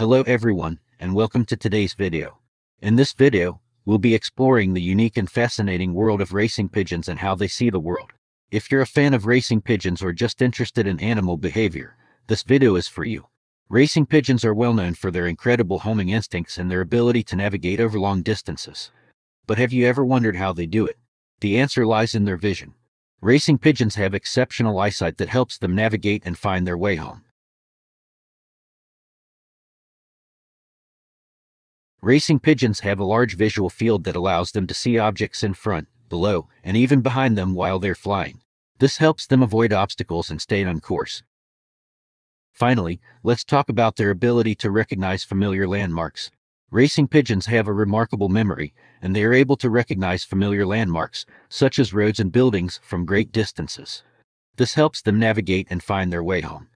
Hello everyone, and welcome to today's video. In this video, we'll be exploring the unique and fascinating world of racing pigeons and how they see the world. If you're a fan of racing pigeons or just interested in animal behavior, this video is for you. Racing pigeons are well known for their incredible homing instincts and their ability to navigate over long distances. But have you ever wondered how they do it? The answer lies in their vision. Racing pigeons have exceptional eyesight that helps them navigate and find their way home. Racing pigeons have a large visual field that allows them to see objects in front, below, and even behind them while they're flying. This helps them avoid obstacles and stay on course. Finally, let's talk about their ability to recognize familiar landmarks. Racing pigeons have a remarkable memory, and they are able to recognize familiar landmarks, such as roads and buildings, from great distances. This helps them navigate and find their way home.